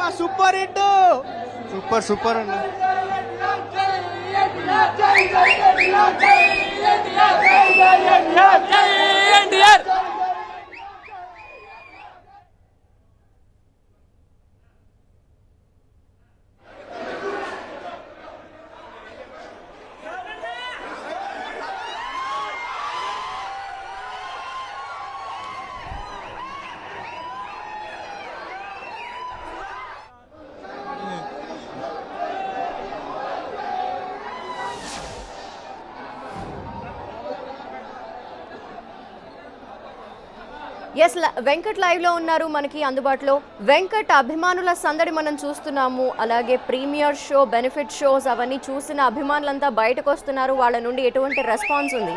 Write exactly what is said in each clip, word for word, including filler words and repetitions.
Cinema super hit super super అన్న. S Venkat live లో ఉన్నారు మనకి అందుబాటులో. వెంకట్ అభిమానుల సందడి మనం చూస్తున్నాము, అలాగే ప్రీమియర్ షో బెనిఫిట్ షోస్ అవన్నీ చూసిన అభిమానులంతా బయటకు వస్తున్నారు. వాళ్ళ నుండి ఎటువంటి రెస్పాన్స్ ఉంది?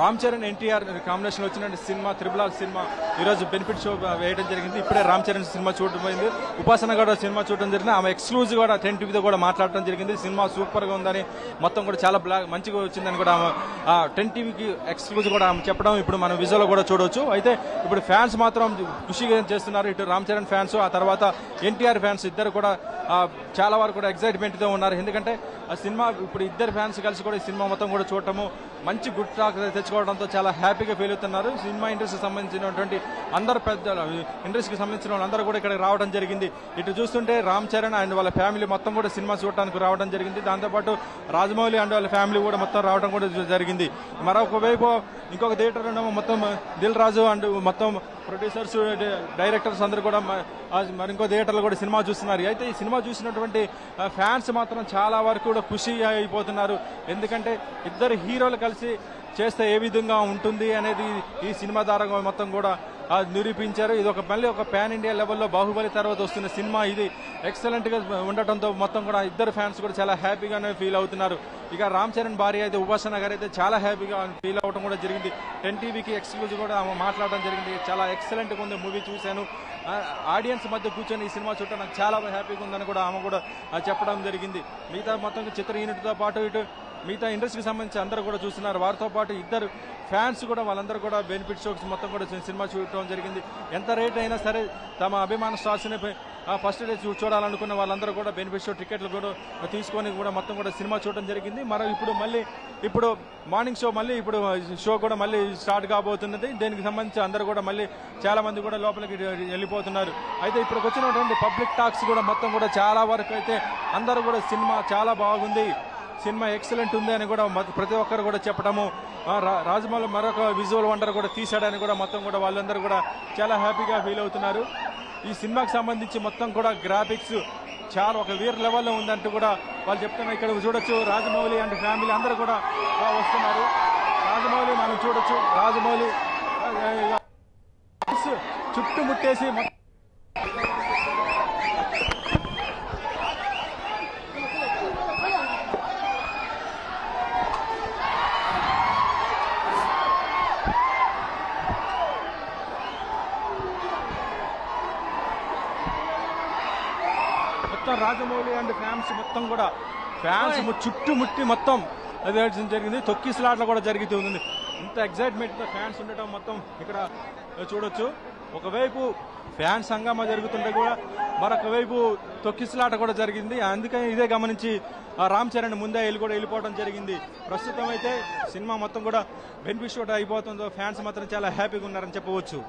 రామ్ చరణ్ ఎన్టీఆర్ కాంబినేషన్ వచ్చిన సినిమా త్రిబుల్ ఆర్ సినిమా ఈరోజు బెనిఫిట్ షో వేయడం జరిగింది. ఇప్పుడే రామ్ చరణ్ సినిమా చూడడం పోయింది, ఉపాసన కూడా సినిమా చూడడం జరిగింది. ఆమె ఎక్స్క్లూజివ్ కూడా టెన్ టీవీతో కూడా మాట్లాడడం జరిగింది. సినిమా సూపర్గా ఉందని, మొత్తం కూడా చాలా బ్లాక్ మంచిగా వచ్చిందని కూడా ఆమె టెన్ టీవీకి ఎక్స్క్లూజివ్ కూడా ఆమె చెప్పడం ఇప్పుడు మనం విజువల్లో కూడా చూడవచ్చు. అయితే ఇప్పుడు ఫ్యాన్స్ మాత్రం ఖుషిగా చేస్తున్నారు, ఇటు రామ్ చరణ్ ఫ్యాన్స్ ఆ తర్వాత ఎన్టీఆర్ ఫ్యాన్స్ ఇద్దరు కూడా చాలా వరకు కూడా ఎక్సైట్మెంట్తో ఉన్నారు. ఎందుకంటే ఆ సినిమా ఇప్పుడు ఇద్దరు ఫ్యాన్స్ కలిసి కూడా ఈ సినిమా మొత్తం కూడా చూడటము మంచి గుడ్ టాక్ తెచ్చుకోవడంతో చాలా హ్యాపీగా ఫీల్ అవుతున్నారు. సినిమా ఇండస్ట్రీకి సంబంధించినటువంటి అందరు పెద్ద ఇండస్ట్రీకి సంబంధించిన వాళ్ళందరూ కూడా ఇక్కడికి రావడం జరిగింది. ఇటు చూస్తుంటే రామ్ చరణ్ అండ్ వాళ్ళ ఫ్యామిలీ మొత్తం కూడా సినిమా చూడటానికి రావడం జరిగింది. దాంతోపాటు రాజమౌళి అండ్ వాళ్ళ ఫ్యామిలీ కూడా మొత్తం రావడం కూడా జరిగింది. మరొక వైపు ఇంకొక థియేటర్ ఉండము మొత్తం దిల్ రాజు అండ్ మొత్తం ప్రొడ్యూసర్స్ డైరెక్టర్స్ అందరూ కూడా మరి ఇంకో థియేటర్లో కూడా సినిమా చూస్తున్నారు. అయితే ఈ సినిమా చూసినటువంటి ఫ్యాన్స్ మాత్రం చాలా వరకు కూడా ఖుషి అయిపోతున్నారు. ఎందుకంటే ఇద్దరు హీరోలు కలిసి చేస్తే ఏ విధంగా ఉంటుంది అనేది ఈ సినిమా ద్వారా మొత్తం కూడా నిరూపించారు. ఇది ఒక మళ్ళీ ఒక పాన్ ఇండియా లెవెల్లో బాహుబలి తర్వాత వస్తున్న సినిమా ఇది. ఎక్సలెంట్గా ఉండటంతో మొత్తం కూడా ఇద్దరు ఫ్యాన్స్ కూడా చాలా హ్యాపీగానే ఫీల్ అవుతున్నారు. ఇక రామ్ చరణ్ భార్య అయితే ఉపాసన గారు అయితే చాలా హ్యాపీగా ఫీల్ అవడం కూడా జరిగింది. టెన్ టీవీకి ఎక్స్క్లూజివ్ కూడా ఆమె మాట్లాడడం జరిగింది. చాలా ఎక్సలెంట్గా ఉంది మూవీ, చూశాను ఆడియన్స్ మధ్య కూర్చొని ఈ సినిమా చూడటం నాకు చాలా హ్యాపీగా ఉందని కూడా ఆమె కూడా చెప్పడం జరిగింది. మిగతా మొత్తం చిత్ర యూనిట్తో పాటు ఇటు మిగతా ఇండస్ట్రీకి సంబంధించి అందరూ కూడా చూస్తున్నారు. వారితో పాటు ఇద్దరు ఫ్యాన్స్ కూడా వాళ్ళందరూ కూడా బెనిఫిట్ షోస్ మొత్తం కూడా సినిమా చూడటం జరిగింది. ఎంత రేట్ అయినా సరే తమ అభిమాన స్టార్స్ని ఫస్ట్ డే చూడాలనుకున్న వాళ్ళందరూ కూడా బెనిఫిట్ షో టికెట్లు కూడా తీసుకొని కూడా మొత్తం కూడా సినిమా చూడడం జరిగింది. మరి ఇప్పుడు మళ్ళీ ఇప్పుడు మార్నింగ్ షో మళ్ళీ ఇప్పుడు షో కూడా మళ్ళీ స్టార్ట్ కాబోతున్నది. దీనికి సంబంధించి అందరూ కూడా మళ్ళీ చాలా మంది కూడా లోపలికి వెళ్ళిపోతున్నారు. అయితే ఇప్పుడు వచ్చినటువంటి పబ్లిక్ టాక్స్ కూడా మొత్తం కూడా చాలా వరకు అయితే అందరూ కూడా సినిమా చాలా బాగుంది, సినిమా ఎక్సలెంట్ ఉంది అని కూడా ప్రతి ఒక్కరు కూడా చెప్పడము, రాజమౌళి మరొక విజువల్ వండర్ కూడా తీశాడని కూడా మొత్తం కూడా వాళ్ళందరూ కూడా చాలా హ్యాపీగా ఫీల్ అవుతున్నారు. ఈ సినిమాకి సంబంధించి మొత్తం కూడా గ్రాఫిక్స్ చాలా ఒక వేర్ లెవెల్లో ఉందంటూ కూడా వాళ్ళు చెప్తున్నారు. ఇక్కడ చూడొచ్చు రాజమౌళి అండ్ ఫ్యామిలీ అందరూ కూడా వస్తున్నారు. రాజమౌళి మనం చూడొచ్చు, రాజమౌళి చుట్టుముట్టేసి రాజమౌళి అండ్ ఫ్యాన్స్ మొత్తం కూడా ఫ్యాన్స్ చుట్టుముట్టి మొత్తం అది జరిగింది. తొక్కి స్లాట్లు కూడా జరుగుతూ ఉంది. ఇంత ఎక్సైట్మెంట్తో ఫ్యాన్స్ ఉండటం మొత్తం ఇక్కడ చూడొచ్చు. ఒకవైపు ఫ్యాన్స్ హంగామా జరుగుతుంటే కూడా మరొక వైపు తొక్కిసలాట కూడా జరిగింది. అందుకని ఇదే గమనించి రామ్ చరణ్ ముందే వెళ్ళి కూడా వెళ్ళిపోవడం జరిగింది. ప్రస్తుతం అయితే సినిమా మొత్తం కూడా బెనిఫిట్ షో అయిపోతుందో ఫ్యాన్స్ మాత్రం చాలా హ్యాపీగా ఉన్నారని చెప్పవచ్చు.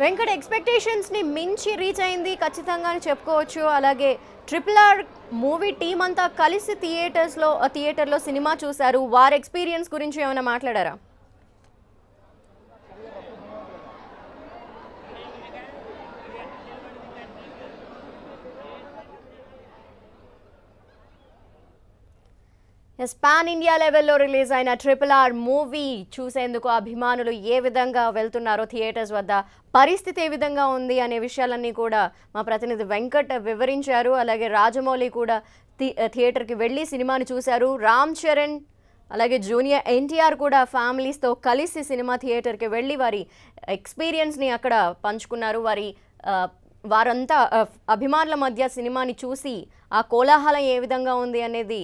వెంకట్ ఎక్స్పెక్టేషన్స్ ని మించి రీచ్ అయింది ఖచ్చితంగా చెప్పుకోవచ్చు. అలాగే ట్రిపుల్ ఆర్ మూవీ టీమ్ అంతా కలిసి థియేటర్స్ లో థియేటర్లో సినిమా చూశారు. వారి ఎక్స్పీరియన్స్ గురించి ఏమైనా మాట్లాడారా? Yes, pan India level lo release aina R R R movie చూసేందుకు అభిమానులు ఏ విధంగా వెళ్తున్నారో థియేటర్స్ వద్ద పరిస్థితి ఏ విధంగా ఉంది అనే విషయాలన్నీ కూడా మా ప్రతినిధి వెంకట్ వివరించారు. అలాగే రాజమౌళి కూడా థియేటర్ కి వెళ్ళి సినిమాని చూశారు. రామ్ చరణ్ అలాగే జూనియర్ ఎన్టీఆర్ కూడా ఫ్యామిలీస్ తో కలిసి సినిమా థియేటర్ కి వెళ్ళి వారి ఎక్స్‌పీరియన్స్ ని అక్కడ పంచుకున్నారు. వారి వారంతా అభిమానుల మధ్య సినిమాని చూసి ఆ కోలాహలం ఏ విధంగా ఉంది అనేది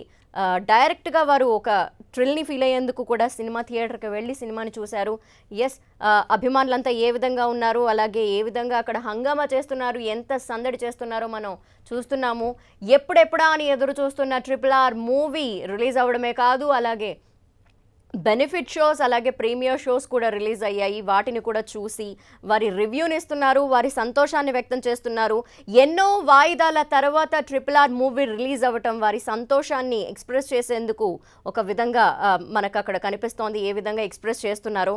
డైరెక్ట్ గా వారు ఒక ట్రిల్ ని ఫీల్ అయ్యేందుకు కూడా సినిమా థియేటర్ కి వెళ్ళి సినిమాని చూశారు. yes అభిమానులంతా ఏ విధంగా ఉన్నారు అలాగే ఏ విధంగా అక్కడ హంగామా చేస్తున్నారు ఎంత సందడి చేస్తున్నారో మనం చూస్తున్నాము. ఎప్పుడెప్పుడా అని ఎదురు చూస్తున్న R R R movie release అవడమే కాదు అలాగే బెనిఫిట్ షోస్ అలాగే ప్రీమియర్ షోస్ కూడా రిలీజ్ అయ్యాయి. వాటిని కూడా చూసి వారి రివ్యూని ఇస్తున్నారు, వారి సంతోషాన్ని వ్యక్తం చేస్తున్నారు. ఎన్నో వాయిదాల తర్వాత R R R movie release అవ్వటం వారి సంతోషాన్ని ఎక్స్ప్రెస్ చేసేందుకు ఒక విధంగా మనకు అక్కడ కనిపిస్తోంది. ఏ విధంగా ఎక్స్ప్రెస్ చేస్తున్నారో